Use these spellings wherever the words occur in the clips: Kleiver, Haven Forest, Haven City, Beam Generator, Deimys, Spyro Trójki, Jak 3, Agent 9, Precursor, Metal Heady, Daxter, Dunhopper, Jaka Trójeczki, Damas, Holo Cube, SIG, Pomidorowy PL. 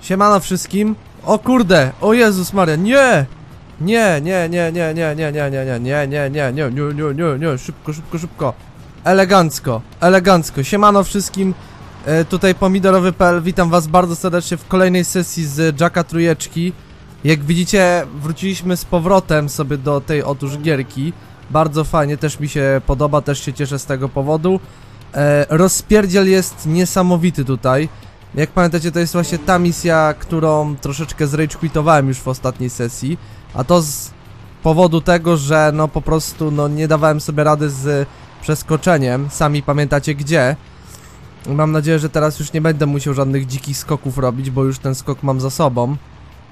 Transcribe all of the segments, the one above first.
Siemano wszystkim. O kurde, o Jezus Maria, nie! Nie, szybko. Elegancko. Siemano wszystkim. Tutaj Pomidorowy PL, witam was bardzo serdecznie w kolejnej sesji z Jaka Trójeczki. Jak widzicie, wróciliśmy z powrotem sobie do tej otóż gierki. Bardzo fajnie, też mi się podoba, też się cieszę z tego powodu. Rozpierdziel jest niesamowity tutaj. Jak pamiętacie, to jest właśnie ta misja, którą troszeczkę zragequitowałem już w ostatniej sesji. A to z powodu tego, że no po prostu no nie dawałem sobie rady z przeskoczeniem. Sami pamiętacie gdzie. Mam nadzieję, że teraz już nie będę musiał żadnych dzikich skoków robić, bo już ten skok mam za sobą.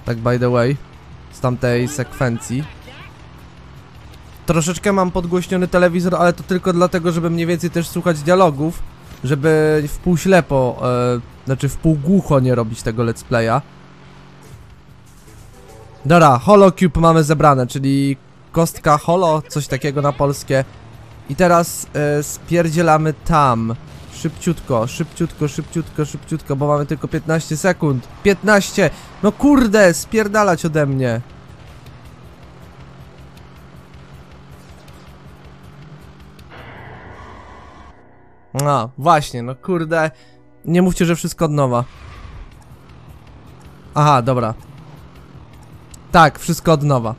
Tak by the way, z tamtej sekwencji. Troszeczkę mam podgłośniony telewizor, ale to tylko dlatego, żeby mniej więcej też słuchać dialogów. Żeby w półślepo, znaczy w półgłucho nie robić tego let's playa. Dobra, Holo Cube mamy zebrane, czyli kostka holo, coś takiego na polskie. I teraz spierdzielamy tam. Szybciutko, bo mamy tylko 15 sekund. 15! No kurde, spierdalać ode mnie. No, właśnie, no kurde. Nie mówcie, że wszystko od nowa. Aha, dobra. Tak, wszystko od nowa.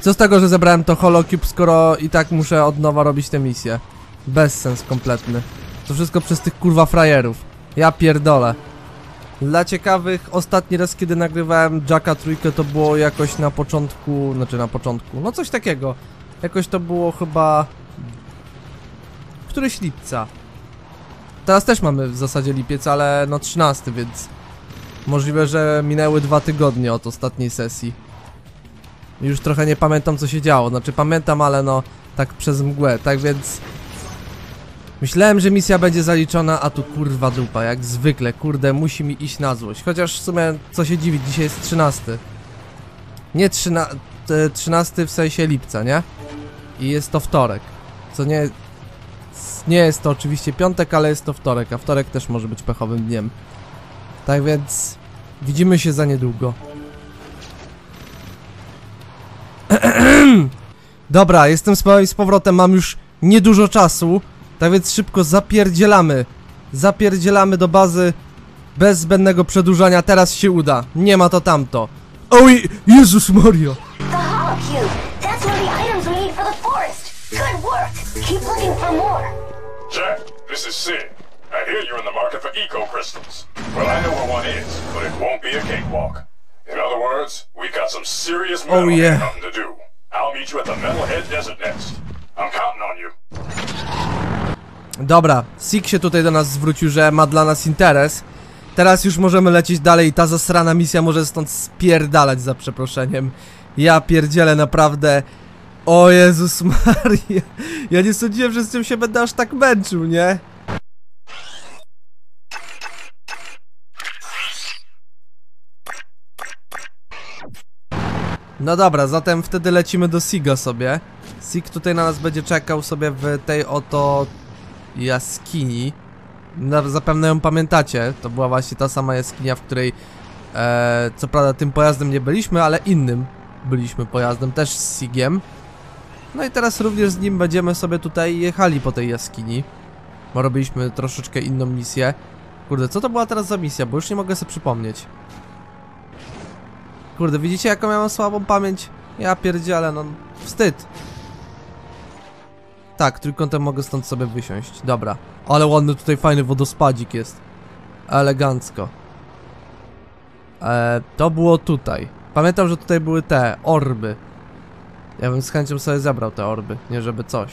Co z tego, że zebrałem to Holo Cube, skoro i tak muszę od nowa robić tę misję. Bezsens kompletny. To wszystko przez tych kurwa frajerów. Ja pierdolę. Dla ciekawych, ostatni raz kiedy nagrywałem Jaka Trójkę, to było jakoś na początku. Znaczy na początku, no coś takiego. Jakoś to było chyba... któryś lipca. Teraz też mamy w zasadzie lipiec, ale no 13, więc... możliwe, że minęły 2 tygodnie od ostatniej sesji. Już trochę nie pamiętam co się działo, znaczy pamiętam, ale no... tak przez mgłę, tak więc... myślałem, że misja będzie zaliczona, a tu kurwa dupa, jak zwykle, kurde, musi mi iść na złość. Chociaż w sumie, co się dziwić, dzisiaj jest 13. Nie 13 w sensie lipca, nie? I jest to wtorek. Co nie... nie jest to oczywiście piątek, ale jest to wtorek, a wtorek też może być pechowym dniem. Tak więc... widzimy się za niedługo. Dobra, jestem z powrotem, mam już niedużo czasu. Tak więc szybko zapierdzielamy. Zapierdzielamy do bazy. Bez zbędnego przedłużania. Teraz się uda. Nie ma to tamto. Oj, Jezus Mario. Jack, this is SIG. I hear you're in the market for eco crystals. Well, I know where one is, but it won't be a cakewalk. In other words, we got some serious metal hunting to do. I'll meet you at the Metal Head Desert next. I'm counting on you. Dobra, SIG się tutaj do nas zwrócił, że ma dla nas interes. Teraz już możemy lecieć dalej i ta zasrana misja może stąd spierdalać, za przeproszeniem. Ja pierdzielę, naprawdę. O Jezus Maria. Ja nie sądziłem, że z tym się będę aż tak męczył, nie? No dobra, zatem wtedy lecimy do SIGa sobie. SIG tutaj na nas będzie czekał sobie w tej oto... jaskini. Zapewne ją pamiętacie. To była właśnie ta sama jaskinia, w której co prawda tym pojazdem nie byliśmy, ale innym byliśmy pojazdem, też z SIGiem. No i teraz również z nim będziemy sobie tutaj jechali po tej jaskini, bo robiliśmy troszeczkę inną misję. Kurde, co to była teraz za misja? Bo już nie mogę sobie przypomnieć. Kurde, widzicie jaką ja mam słabą pamięć? Ja pierdzielę, no wstyd. Tak, trójkątem mogę stąd sobie wysiąść. Dobra. Ale ładny tutaj fajny wodospadzik jest. Elegancko. To było tutaj. Pamiętam, że tutaj były te orby. Ja bym z chęcią sobie zebrał te orby. Nie żeby coś.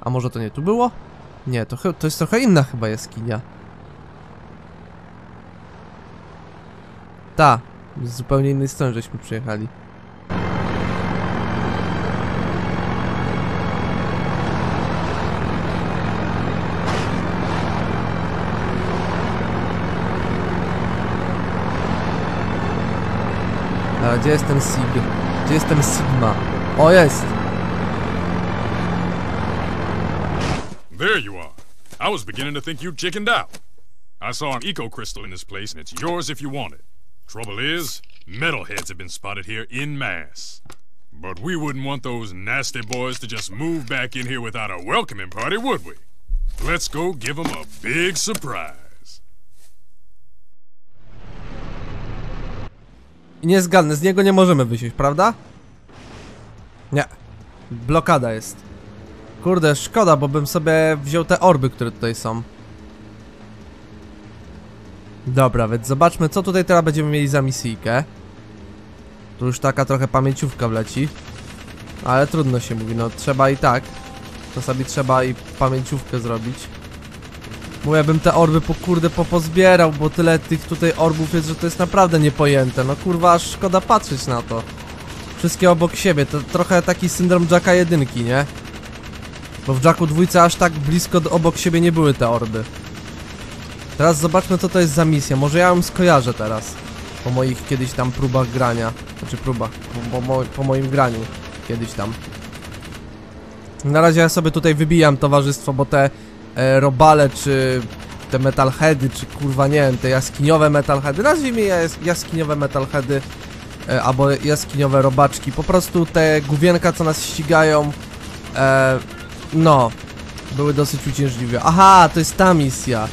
A może to nie tu było? Nie, to jest trochę inna chyba jaskinia. Ta. Z zupełnie innej strony żeśmy przyjechali. Gdzie jest ten SIG? Gdzie jest ten Sigma? O, jest! There you are. I was beginning to think you chickened out. I saw an eco-crystal in this place, and it's yours if you want it. Trouble is, metalheads have been spotted here in mass. But we wouldn't want those nasty boys to just move back in here without a welcoming party, would we? Let's go give them a big surprise. Niezgadny, z niego nie możemy wysiąść, prawda? Nie. Blokada jest. Kurde, szkoda, bo bym sobie wziął te orby, które tutaj są. Dobra, więc zobaczmy, co tutaj teraz będziemy mieli za misyjkę. Tu już taka trochę pamięciówka wleci. Ale trudno się mówi, no trzeba i tak. Czasami trzeba i pamięciówkę zrobić. Bo ja bym te orby pozbierał, bo tyle tych tutaj orbów jest, że to jest naprawdę niepojęte. No kurwa, aż szkoda patrzeć na to. Wszystkie obok siebie, to trochę taki syndrom Jacka 1, nie? Bo w Jacku 2 aż tak blisko obok siebie nie były te orby. Teraz zobaczmy, co to jest za misja, może ja ją skojarzę teraz. Po moich kiedyś tam próbach grania. Znaczy próbach, po moim graniu kiedyś tam. Na razie ja sobie tutaj wybijam towarzystwo, bo te robale, czy te metal heady, czy kurwa nie wiem, te jaskiniowe metal heady, nazwijmy je jaskiniowe metal heady, albo jaskiniowe robaczki, po prostu te główienka, co nas ścigają, no, były dosyć uciążliwe. Aha, to jest ta misja.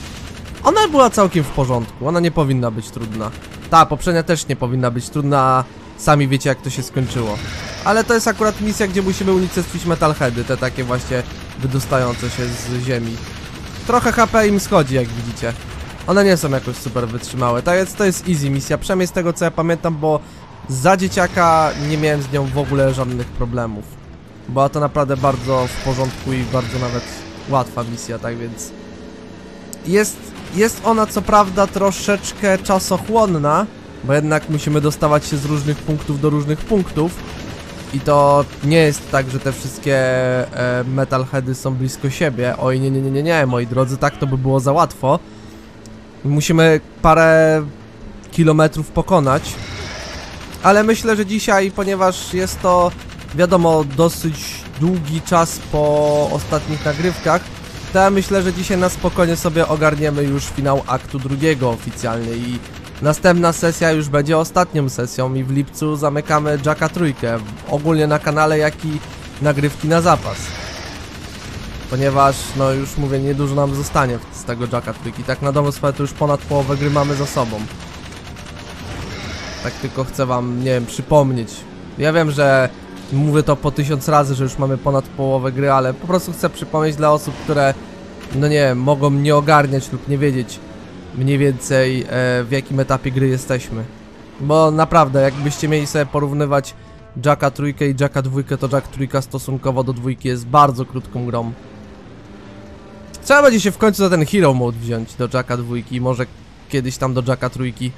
Ona była całkiem w porządku, ona nie powinna być trudna. Ta poprzednia też nie powinna być trudna, a sami wiecie, jak to się skończyło. Ale to jest akurat misja, gdzie musimy unicestwić metalheady, te takie właśnie wydostające się z ziemi. Trochę HP im schodzi, jak widzicie. One nie są jakoś super wytrzymałe. To jest easy misja, przynajmniej z tego, co ja pamiętam, bo za dzieciaka nie miałem z nią w ogóle żadnych problemów. Była to naprawdę bardzo w porządku i bardzo nawet łatwa misja, tak więc... Jest ona co prawda troszeczkę czasochłonna, bo jednak musimy dostawać się z różnych punktów do różnych punktów. I to nie jest tak, że te wszystkie metalheady są blisko siebie. Oj, nie, moi drodzy, tak to by było za łatwo. Musimy parę kilometrów pokonać. Ale myślę, że dzisiaj, ponieważ jest to, wiadomo, dosyć długi czas po ostatnich nagrywkach, to ja myślę, że dzisiaj na spokojnie sobie ogarniemy już finał aktu drugiego oficjalnie i następna sesja już będzie ostatnią sesją i w lipcu zamykamy Jaka Trójkę, ogólnie na kanale, jak i nagrywki na zapas. Ponieważ, no już mówię, niedużo nam zostanie z tego Jaka Trójki, tak na dobrą sprawę to już ponad połowę gry mamy za sobą. Tak tylko chcę wam, nie wiem, przypomnieć. Ja wiem, że mówię to po 1000 razy, że już mamy ponad połowę gry, ale po prostu chcę przypomnieć dla osób, które, no nie wiem, mogą nie ogarniać lub nie wiedzieć mniej więcej w jakim etapie gry jesteśmy. Bo naprawdę, jakbyście mieli sobie porównywać Jaka Trójkę i Jaka Dwójkę, to Jak Trójka stosunkowo do Dwójki jest bardzo krótką grą. Trzeba będzie się w końcu za ten Hero Mode wziąć do Jaka Dwójki, może kiedyś tam do Jaka Trójki.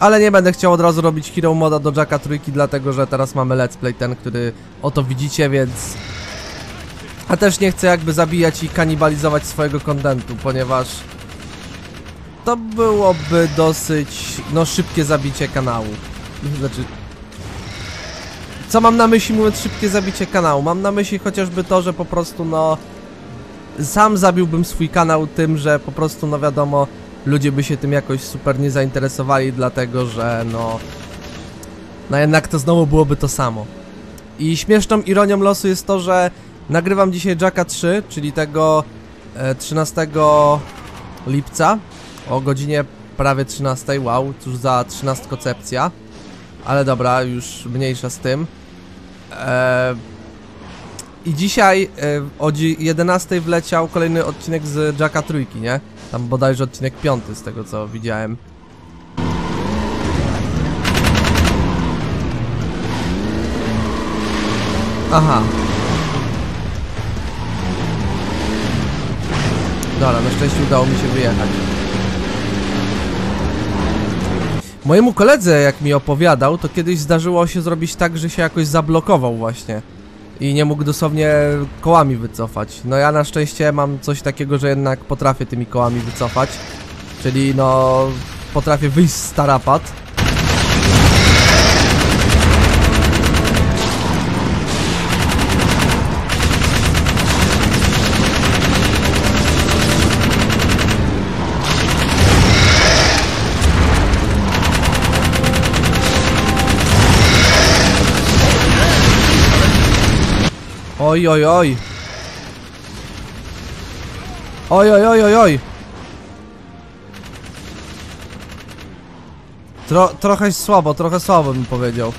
Ale nie będę chciał od razu robić Hero Moda do Jaka Trójki, dlatego że teraz mamy Let's Play ten, który oto widzicie, więc... A też nie chcę jakby zabijać i kanibalizować swojego kontentu, ponieważ... to byłoby dosyć, no, szybkie zabicie kanału. Znaczy... co mam na myśli, mówiąc szybkie zabicie kanału? Mam na myśli chociażby to, że po prostu, no... sam zabiłbym swój kanał tym, że po prostu, no wiadomo... ludzie by się tym jakoś super nie zainteresowali, dlatego że, no... no jednak to znowu byłoby to samo. I śmieszną ironią losu jest to, że nagrywam dzisiaj Jaka 3, czyli tego 13 lipca. O godzinie prawie 13, wow, cóż za 13-koncepcja. Ale dobra, już mniejsza z tym. I dzisiaj o 11 wleciał kolejny odcinek z Jaka Trójki, nie? Tam bodajże odcinek 5 z tego, co widziałem. Aha. Dobra, na szczęście udało mi się wyjechać. Mojemu koledze, jak mi opowiadał, to kiedyś zdarzyło się zrobić tak, że się jakoś zablokował właśnie i nie mógł dosłownie kołami wycofać. No ja na szczęście mam coś takiego, że jednak potrafię tymi kołami wycofać. Czyli no... potrafię wyjść z tarapat. Oj, oj, oj. Oj, oj, oj, oj, oj. Trochę słabo bym powiedział.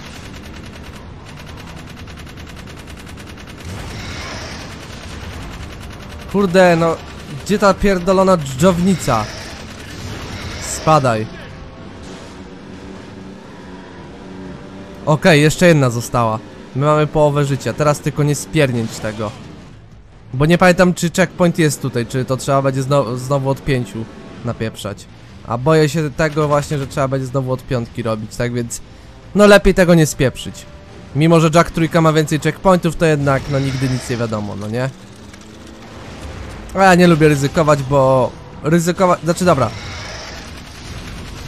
Kurde, no. Gdzie ta pierdolona dżdżownica? Spadaj. Okej, jeszcze jedna została. My mamy połowę życia, teraz tylko nie spiernieć tego. Bo nie pamiętam, czy checkpoint jest tutaj, czy to trzeba będzie znowu od 5 napieprzać. A boję się tego właśnie, że trzeba będzie znowu od 5 robić, tak więc... No lepiej tego nie spieprzyć. Mimo, że Jak 3 ma więcej checkpointów, to jednak no nigdy nic nie wiadomo, no nie? A ja nie lubię ryzykować, bo... Znaczy dobra.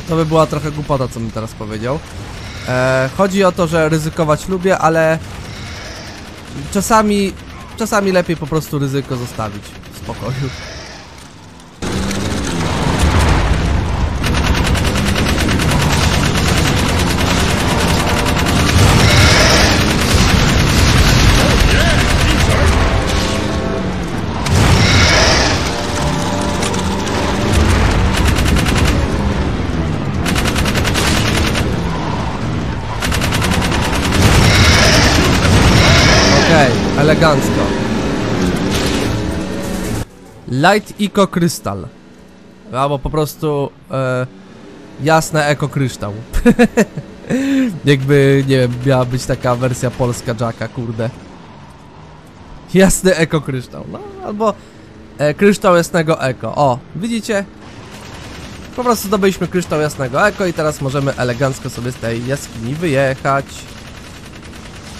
To by była trochę głupota, co bym teraz powiedział. Chodzi o to, że ryzykować lubię, ale... Czasami lepiej po prostu ryzyko zostawić w spokoju. Elegancko. Light Eco Krystal. Albo po prostu jasne Eko Kryształ. Jakby, nie wiem, miała być taka wersja polska Jaka, kurde. Jasny Eko Kryształ, no. Albo Kryształ Jasnego Eko. O, widzicie? Po prostu zdobyliśmy Kryształ Jasnego Eko i teraz możemy elegancko sobie z tej jaskini wyjechać.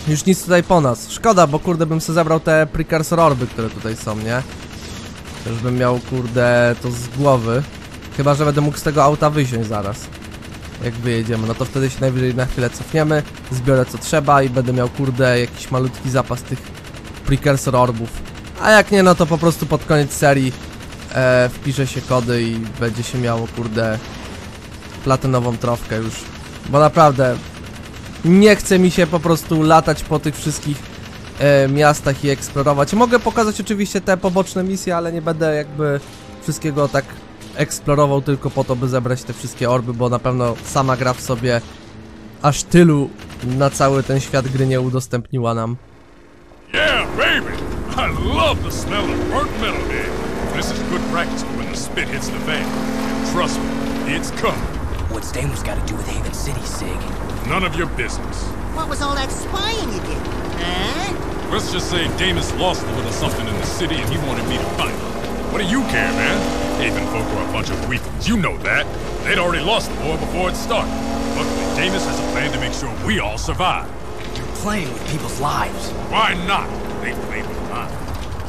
Już nic tutaj po nas. Szkoda, bo kurde bym sobie zabrał te Precursor orby, które tutaj są, nie? Już bym miał, kurde, to z głowy. Chyba, że będę mógł z tego auta wysiąść zaraz. Jak wyjedziemy, no to wtedy się najwyżej na chwilę cofniemy. Zbiorę co trzeba i będę miał, kurde, jakiś malutki zapas tych Precursor orbów. A jak nie, no to po prostu pod koniec serii wpiszę się kody i będzie się miało, kurde, platynową trofkę już. Bo naprawdę... Nie chce mi się po prostu latać po tych wszystkich miastach i eksplorować. Mogę pokazać oczywiście te poboczne misje, ale nie będę jakby wszystkiego tak eksplorował tylko po to, by zebrać te wszystkie orby, bo na pewno sama gra w sobie aż tylu na cały ten świat gry nie udostępniła nam. Yeah, baby! I love the smell of burnt metal here. This is good practice for when the spit hits the fan. Trust me, it's coming. What's Damas got to do with Haven City, SIG? None of your business. What was all that spying you did? Huh? Let's just say Damas lost a little something in the city and he wanted me to find it. What do you care, man? Haven folk are a bunch of weaklings, you know that. They'd already lost the war before it started. Luckily, Damas has a plan to make sure we all survive. You're playing with people's lives. Why not? They play with mine.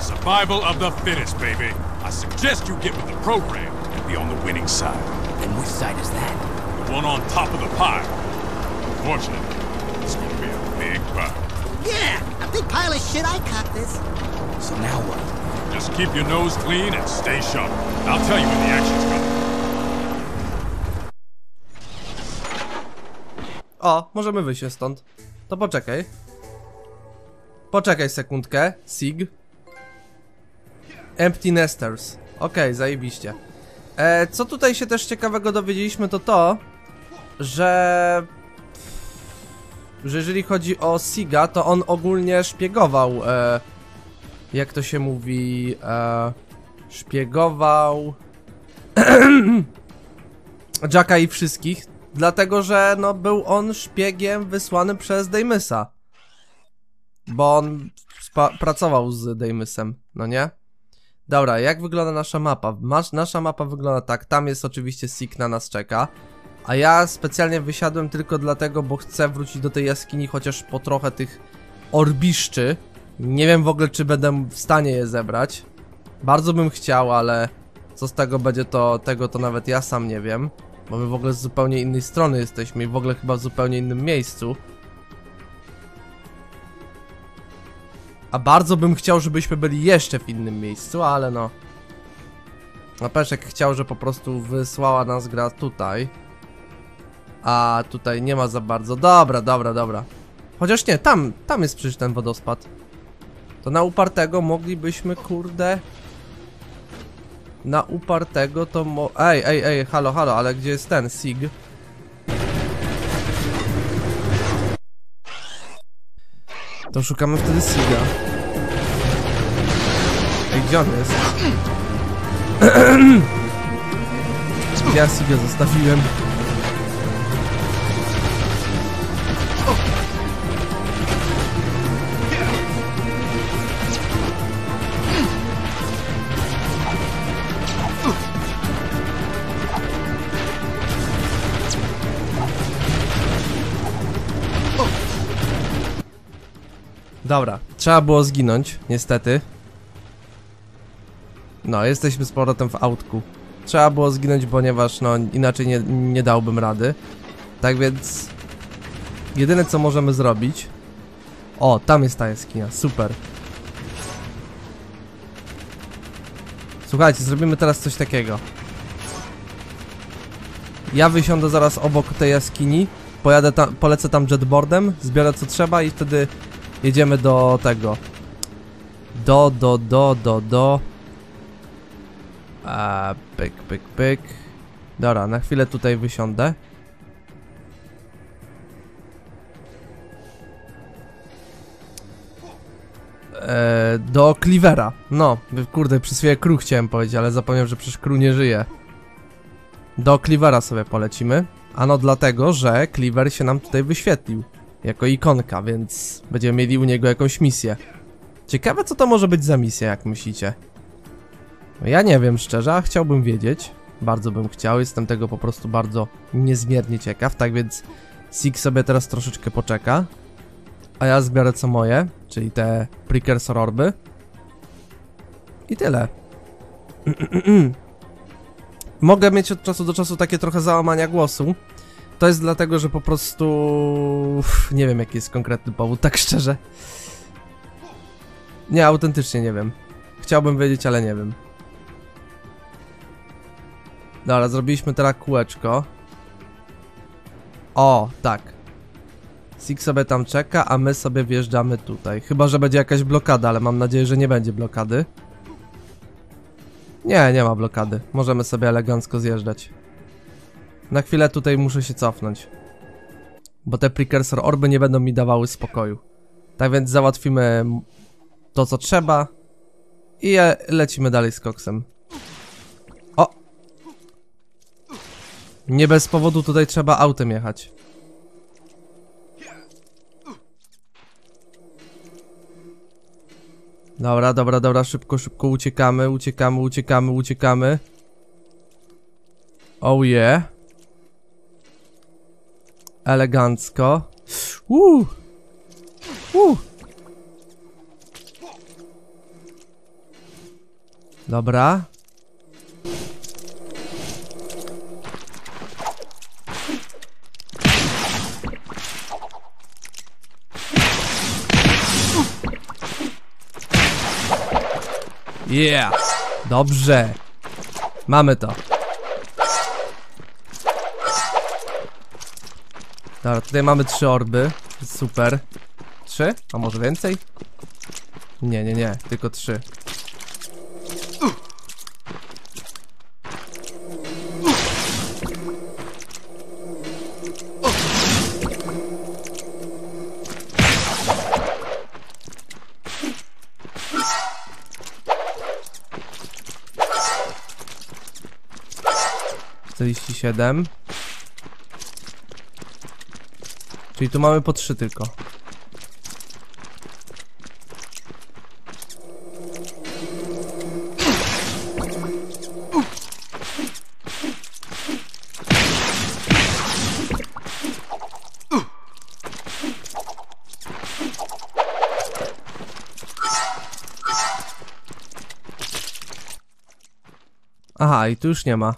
Survival of the fittest, baby. I suggest you get with the program and be on the winning side. And which side is that? One on top of the pile. Unfortunately, it's gonna be a big pile. Yeah, a big pile of shit. I caught this. So now what? Just keep your nose clean and stay sharp. I'll tell you when the action's coming. O, możemy wyjść stąd. To poczekaj. Poczekaj sekundkę. SIG. Empty Nesters. Okej, zajebiście. Co tutaj się też ciekawego dowiedzieliśmy, to to, że jeżeli chodzi o SIGa, to on ogólnie szpiegował, jak to się mówi, szpiegował Jaka i wszystkich, dlatego że no, był on szpiegiem wysłany przez Deimysa, bo on pracował z Deimysem, no nie? Dobra, jak wygląda nasza mapa? Nasza mapa wygląda tak, tam jest oczywiście SIG, na nas czeka. A ja specjalnie wysiadłem tylko dlatego, bo chcę wrócić do tej jaskini chociaż po trochę tych orbiszczy. Nie wiem w ogóle, czy będę w stanie je zebrać. Bardzo bym chciał, ale co z tego będzie, to tego to nawet ja sam nie wiem. Bo my w ogóle z zupełnie innej strony jesteśmy i w ogóle chyba w zupełnie innym miejscu. A bardzo bym chciał, żebyśmy byli jeszcze w innym miejscu, ale no... A Peszek chciał, że po prostu wysłała nas gra tutaj. A tutaj nie ma za bardzo... Dobra. Chociaż nie, tam jest przecież ten wodospad. To na upartego moglibyśmy, kurde... Na upartego to mo... Ej, halo, halo, ale gdzie jest ten SIG? To szukamy wtedy SIGa. Ej, gdzie on jest? Ja SIGa zostawiłem. Dobra, trzeba było zginąć, niestety. No, jesteśmy z powrotem w autku. Trzeba było zginąć, ponieważ no inaczej nie dałbym rady. Tak więc jedyne co możemy zrobić. O, tam jest ta jaskinia, super. Słuchajcie, zrobimy teraz coś takiego. Ja wysiądę zaraz obok tej jaskini. Pojadę tam, polecę tam jetboardem, zbiorę co trzeba i wtedy jedziemy do tego. Pyk, pyk, pyk. Dobra, na chwilę tutaj wysiądę. Do Kleivera. No, kurde, przy swojej crew chciałem powiedzieć, ale zapomniałem, że przecież crew nie żyje. Do Kleivera sobie polecimy. Ano dlatego, że Kleiver się nam tutaj wyświetlił jako ikonka, więc będziemy mieli u niego jakąś misję. Ciekawe co to może być za misja, jak myślicie? Ja nie wiem szczerze, a chciałbym wiedzieć. Bardzo bym chciał, jestem tego po prostu bardzo niezmiernie ciekaw. Tak więc SIG sobie teraz troszeczkę poczeka, a ja zbiorę co moje, czyli te Precursor orby. I tyle. Mogę mieć od czasu do czasu takie trochę załamania głosu. To jest dlatego, że po prostu... nie wiem jaki jest konkretny powód, tak szczerze. Nie, autentycznie nie wiem. Chciałbym wiedzieć, ale nie wiem. Dobra, zrobiliśmy teraz kółeczko. O, tak. SIG sobie tam czeka, a my sobie wjeżdżamy tutaj. Chyba że będzie jakaś blokada, ale mam nadzieję, że nie będzie blokady. Nie, nie ma blokady. Możemy sobie elegancko zjeżdżać. Na chwilę tutaj muszę się cofnąć, bo te Precursor orby nie będą mi dawały spokoju. Tak więc załatwimy to co trzeba i lecimy dalej z koksem. O! Nie bez powodu tutaj trzeba autem jechać. Dobra, szybko, uciekamy, uciekamy. Oh yeah. Elegancko. Dobra. Yeah. Dobrze. Mamy to. Dobra, tutaj mamy 3 orby, super. 3? A może więcej? Nie, nie, tylko 3. . 47. Czyli tu mamy po 3 tylko. Aha, i tu już nie ma.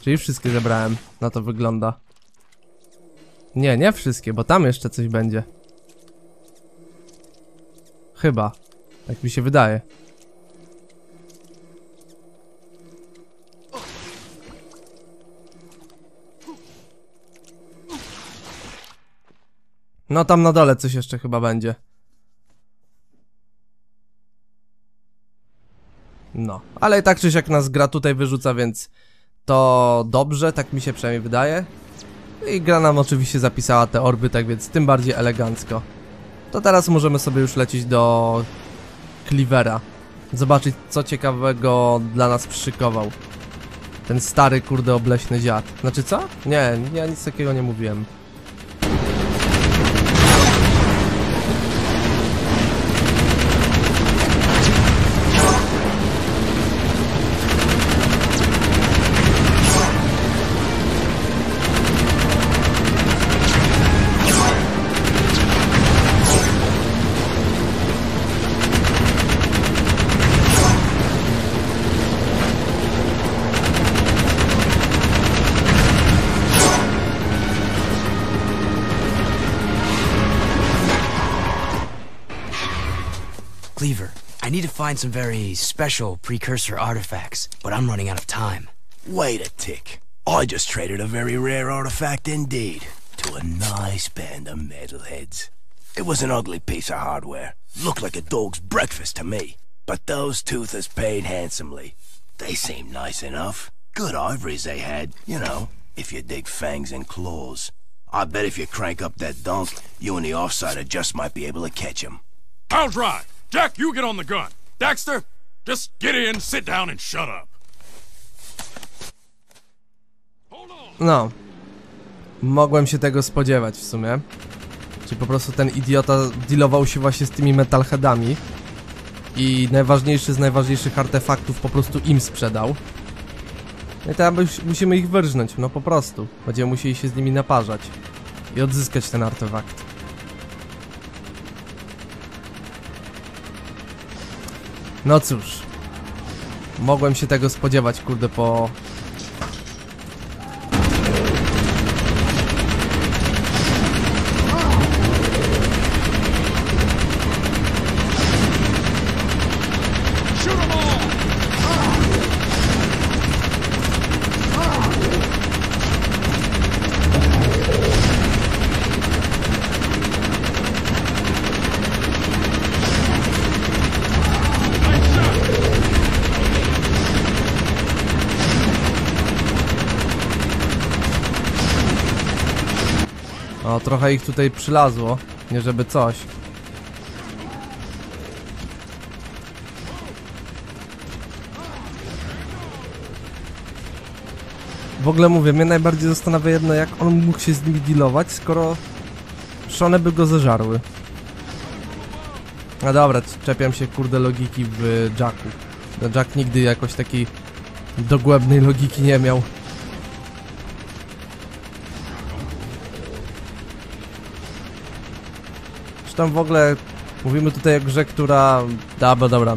Czyli wszystkie zebrałem, na to wygląda. Nie, nie wszystkie, bo tam jeszcze coś będzie. Chyba. Tak mi się wydaje. No tam na dole coś jeszcze chyba będzie. No, ale tak czy siak nas gra tutaj wyrzuca, więc to dobrze, tak mi się przynajmniej wydaje. I gra nam oczywiście zapisała te orby, tak więc tym bardziej elegancko. To teraz możemy sobie już lecieć do Kleivera, zobaczyć co ciekawego dla nas przyszykował ten stary kurde obleśny dziad. Znaczy co? Nie, ja nic takiego nie mówiłem. Kleiver, I need to find some very special precursor artifacts, but I'm running out of time. Wait a tick. I just traded a very rare artifact indeed, to a nice band of metalheads. It was an ugly piece of hardware. Looked like a dog's breakfast to me. But those toothers paid handsomely. They seemed nice enough. Good ivories they had, you know, if you dig fangs and claws. I bet if you crank up that dunk, you and the offsider just might be able to catch him. I'll try! Jack, you get on the gun. Daxter, just get in, sit down and shut up. No, mogłem się tego spodziewać w sumie. Czy po prostu ten idiota dealował się właśnie z tymi metalheadami i najważniejszy z najważniejszych artefaktów po prostu im sprzedał. No i teraz musimy ich wyrżnąć, no po prostu. Będziemy musieli się z nimi naparzać i odzyskać ten artefakt. No cóż, mogłem się tego spodziewać, kurde, po... No, trochę ich tutaj przylazło, nie żeby coś. W ogóle mówię, mnie najbardziej zastanawia jedno, jak on mógł się z nimi dealować, skoro szone by go zeżarły. No dobra, czepiam się kurde logiki w Jaku. No, Jak nigdy jakoś takiej dogłębnej logiki nie miał. Tam w ogóle mówimy tutaj o grze, która... Dobra,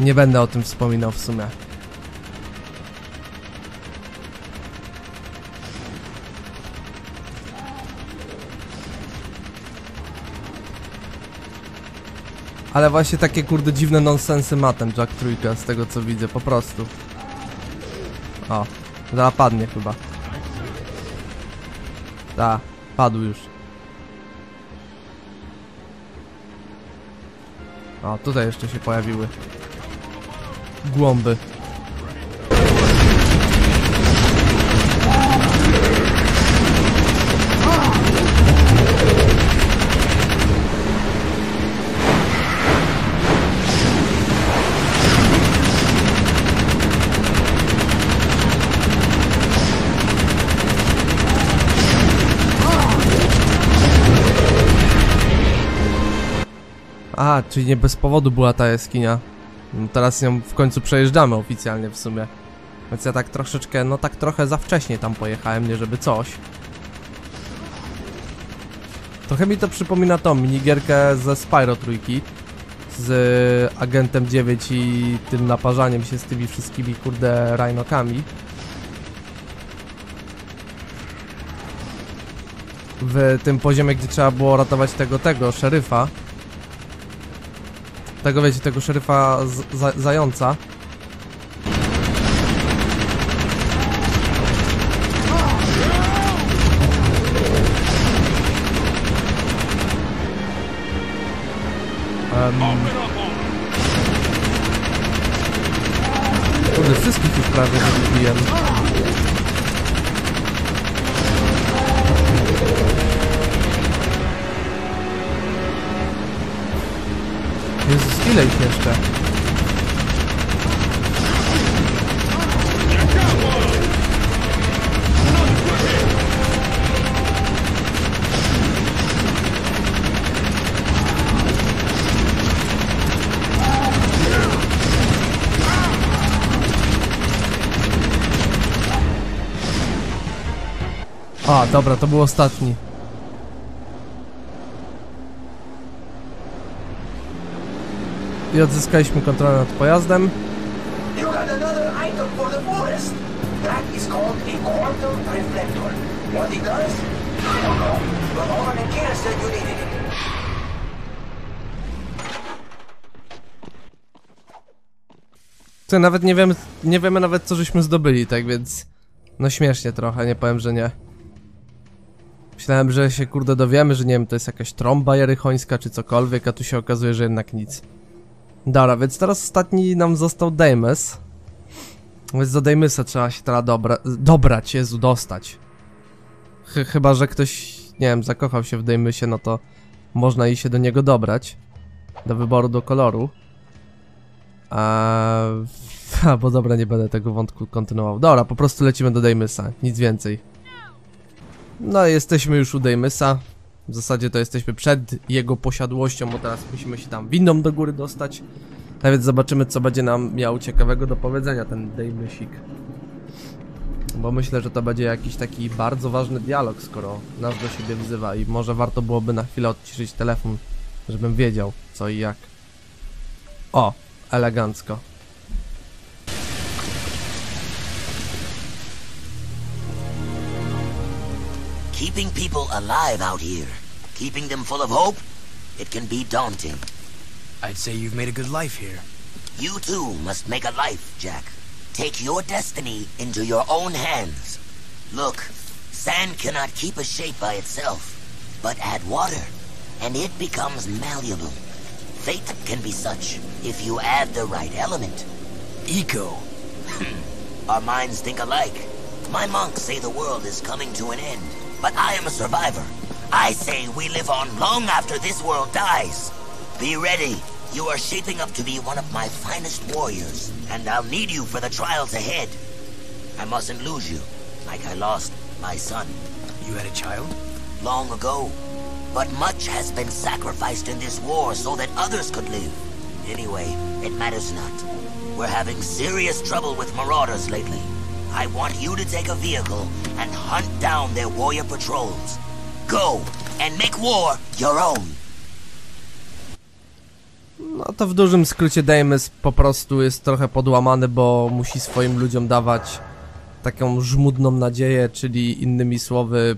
nie będę o tym wspominał w sumie. Ale właśnie takie kurde dziwne nonsensy ma ten Jak Trójka, z tego co widzę, po prostu. O, zaraz padnie chyba. Ta, padł już. O, tutaj jeszcze się pojawiły głąby. A, czyli nie bez powodu była ta jaskinia. No teraz ją w końcu przejeżdżamy oficjalnie w sumie. Więc ja tak troszeczkę, no tak trochę za wcześnie tam pojechałem, nie żeby coś. Trochę mi to przypomina tą minigierkę ze Spyro Trójki, z Agentem 9 i tym naparzaniem się z tymi wszystkimi kurde rajnokami w tym poziomie, gdzie trzeba było ratować tego szeryfa. Tego wiecie, tego szeryfa zająca. że wszystkich już prawie wybiłem. Jezus, ile ich jeszcze? A, dobra, to był ostatni. I odzyskaliśmy kontrolę nad pojazdem. Co, nawet nie wiemy nawet co żeśmy zdobyli, tak więc no śmiesznie trochę, nie powiem, że nie. Myślałem, że się kurde dowiemy, że nie wiem, to jest jakaś trąba jerychońska czy cokolwiek, a tu się okazuje, że jednak nic. Dobra, więc teraz ostatni nam został Damas. Więc do Daimysa trzeba się teraz dobrać, Jezu, dostać. Chyba, że ktoś, nie wiem, zakochał się w Daimysie, no to można i się do niego dobrać. Do wyboru, do koloru. Bo dobra, nie będę tego wątku kontynuował. Dobra, po prostu lecimy do Daimysa, nic więcej. No jesteśmy już u Deimysa. W zasadzie to jesteśmy przed jego posiadłością, bo teraz musimy się tam windą do góry dostać. A więc zobaczymy, co będzie nam miał ciekawego do powiedzenia ten Deimysik. Bo myślę, że to będzie jakiś taki bardzo ważny dialog, skoro nas do siebie wzywa. I może warto byłoby na chwilę odciszyć telefon, żebym wiedział co i jak. O, elegancko. Keeping people alive out here, keeping them full of hope, it can be daunting. I'd say you've made a good life here. You too must make a life, Jack. Take your destiny into your own hands. Look, sand cannot keep a shape by itself, but add water, and it becomes malleable. Fate can be such, if you add the right element. Eco. Our minds think alike. My monks say the world is coming to an end. But I am a survivor. I say we live on long after this world dies. Be ready. You are shaping up to be one of my finest warriors, and I'll need you for the trials ahead. I mustn't lose you, like I lost my son. You had a child? Long ago. But much has been sacrificed in this war so that others could live. Anyway, it matters not. We're having serious trouble with marauders lately. I want you to take a vehicle and hunt down their warrior patrols. Go and make war your own. No to w dużym skrócie Deimys po prostu jest trochę podłamany, bo musi swoim ludziom dawać taką żmudną nadzieję, czyli innymi słowy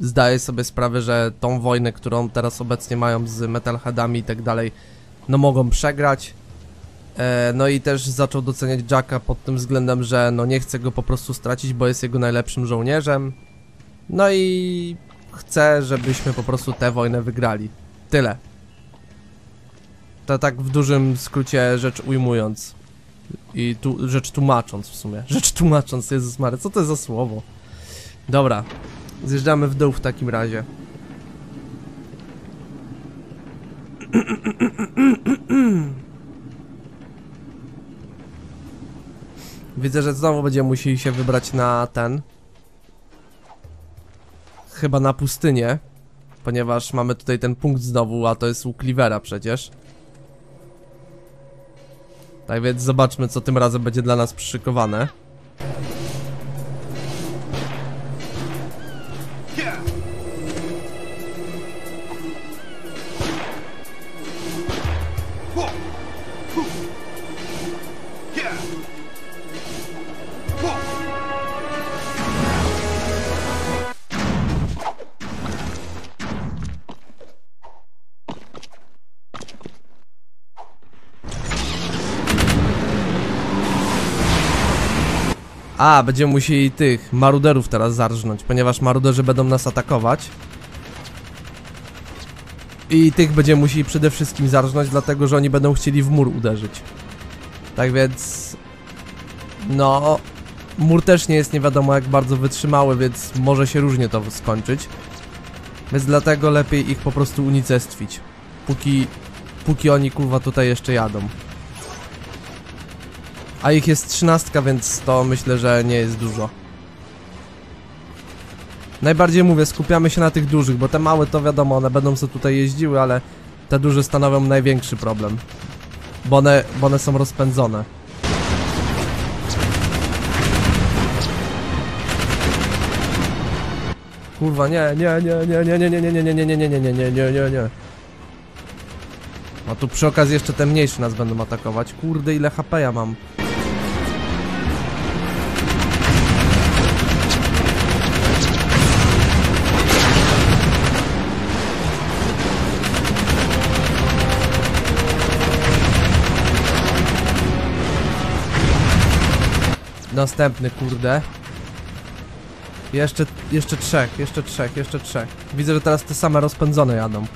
zdaje sobie sprawę, że tą wojnę, którą teraz obecnie mają z Metal Headami i tak dalej, no mogą przegrać. No i też zaczął doceniać Jacka pod tym względem, że no nie chce go po prostu stracić, bo jest jego najlepszym żołnierzem. No i chce, żebyśmy po prostu tę wojnę wygrali. Tyle. To tak w dużym skrócie rzecz ujmując. I tu rzecz tłumacząc w sumie. Rzecz tłumacząc, Jezus Mary, co to jest za słowo? Dobra, zjeżdżamy w dół w takim razie. Widzę, że znowu będziemy musieli się wybrać na ten. Chyba na pustynię. Ponieważ mamy tutaj ten punkt znowu, a to jest u Kleivera przecież. Tak więc zobaczmy, co tym razem będzie dla nas przyszykowane. A, będziemy musieli tych maruderów teraz zarżnąć, ponieważ maruderzy będą nas atakować. I tych będziemy musieli przede wszystkim zarżnąć, dlatego że oni będą chcieli w mur uderzyć. Tak więc No, mur też nie jest nie wiadomo jak bardzo wytrzymały, więc może się różnie to skończyć. Więc dlatego lepiej ich po prostu unicestwić. Póki oni kurwa tutaj jeszcze jadą. A ich jest 13, więc to myślę, że nie jest dużo. Najbardziej mówię, skupiamy się na tych dużych, bo te małe to wiadomo, one będą sobie tutaj jeździły, ale te duże stanowią największy problem. Bo one są rozpędzone. Kurwa, nie. A tu przy okazji jeszcze te mniejsze nas będą atakować. Kurde, ile HP ja mam. Następny, kurde. Jeszcze trzech. Widzę, że teraz te same rozpędzone jadą.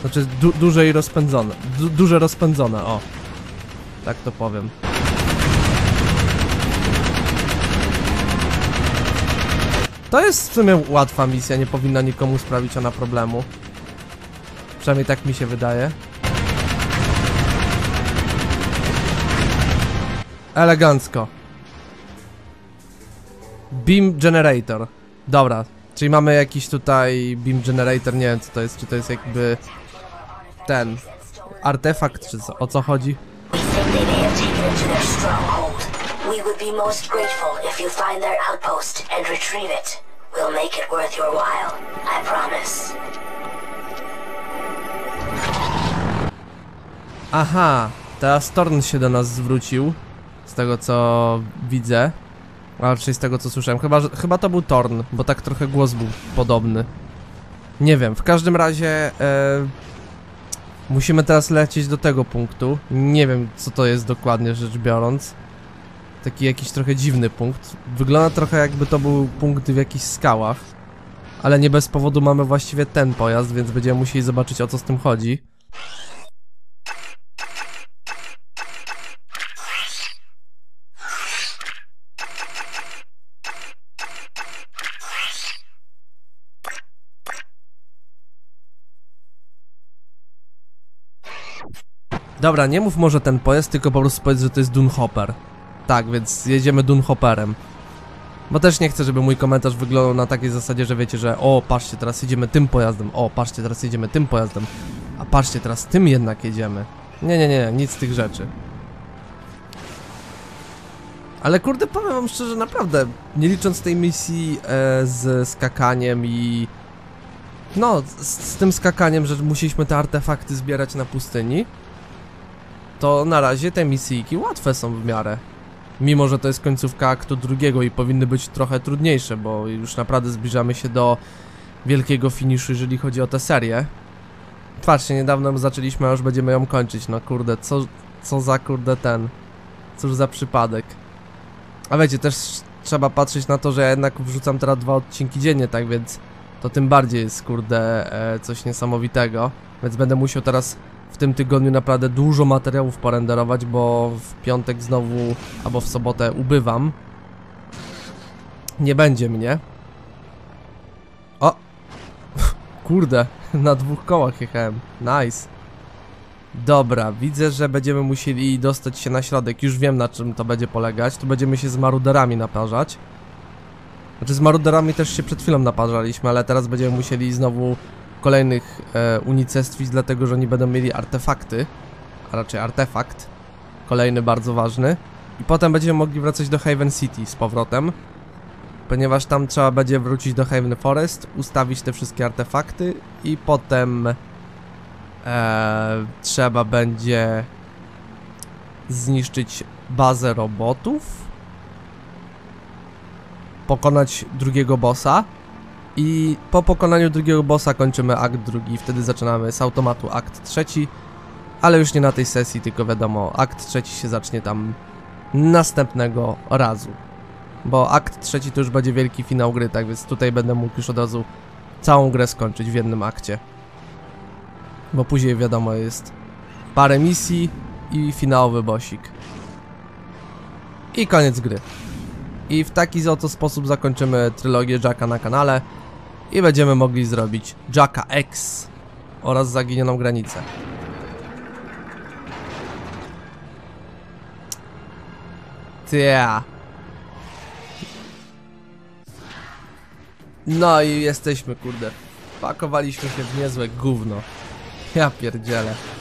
Znaczy duże i rozpędzone. Duże rozpędzone, o. Tak to powiem. To jest w sumie łatwa misja, nie powinna nikomu sprawić ona problemu. Przynajmniej tak mi się wydaje. Elegancko. Beam Generator. Dobra, czyli mamy jakiś tutaj Beam Generator, nie wiem co to jest, czy to jest jakby ten artefakt, czy co, o co chodzi? Aha, teraz Torn się do nas zwrócił, z tego co widzę. A raczej z tego co słyszałem, chyba to był Torn, bo tak trochę głos był podobny. Nie wiem, w każdym razie musimy teraz lecieć do tego punktu. Nie wiem co to jest dokładnie rzecz biorąc. Taki jakiś trochę dziwny punkt. Wygląda trochę jakby to był punkt w jakichś skałach. Ale nie bez powodu mamy właściwie ten pojazd, więc będziemy musieli zobaczyć o co z tym chodzi. Dobra, nie mów może ten pojazd, tylko po prostu powiedz, że to jest Dunhopper. Tak, więc jedziemy Dunhopperem. Bo też nie chcę, żeby mój komentarz wyglądał na takiej zasadzie, że wiecie, że o, patrzcie, teraz jedziemy tym pojazdem, o, patrzcie, teraz jedziemy tym pojazdem, a patrzcie, teraz tym jednak jedziemy. Nie, nic z tych rzeczy. Ale kurde, powiem wam szczerze, naprawdę, nie licząc tej misji z skakaniem i... No, z tym skakaniem, że musieliśmy te artefakty zbierać na pustyni, to na razie te misyjki łatwe są w miarę. Mimo, że to jest końcówka aktu drugiego i powinny być trochę trudniejsze, bo już naprawdę zbliżamy się do wielkiego finiszu, jeżeli chodzi o tę serię. Patrzcie, niedawno zaczęliśmy, a już będziemy ją kończyć. No kurde, co za kurde ten. Cóż za przypadek. A wiecie, też trzeba patrzeć na to, że ja jednak wrzucam teraz 2 odcinki dziennie, tak więc to tym bardziej jest kurde coś niesamowitego. Więc będę musiał teraz... W tym tygodniu naprawdę dużo materiałów porenderować, bo w piątek znowu, albo w sobotę ubywam. Nie będzie mnie. O! Kurde, na 2 kołach jechałem. Nice. Dobra, widzę, że będziemy musieli dostać się na środek. Już wiem na czym to będzie polegać. Tu będziemy się z maruderami naparzać. Znaczy z maruderami też się przed chwilą naparzaliśmy, ale teraz będziemy musieli znowu... Kolejnych unicestwić, dlatego że oni będą mieli artefakty, a raczej artefakt, kolejny bardzo ważny. I potem będziemy mogli wracać do Haven City z powrotem, ponieważ tam trzeba będzie wrócić do Haven Forest, ustawić te wszystkie artefakty i potem trzeba będzie zniszczyć bazę robotów, pokonać drugiego bossa. I po pokonaniu drugiego bossa kończymy akt drugi, wtedy zaczynamy z automatu akt trzeci, ale już nie na tej sesji, tylko wiadomo, akt trzeci się zacznie tam następnego razu. Bo akt trzeci to już będzie wielki finał gry, tak więc tutaj będę mógł już od razu całą grę skończyć w jednym akcie. Bo później wiadomo jest parę misji i finałowy bossik. I koniec gry. I w taki oto sposób zakończymy trylogię Jaka na kanale i będziemy mogli zrobić Jaka X oraz Zaginioną Granicę. No i jesteśmy, kurde. Pakowaliśmy się w niezłe gówno. Ja pierdzielę.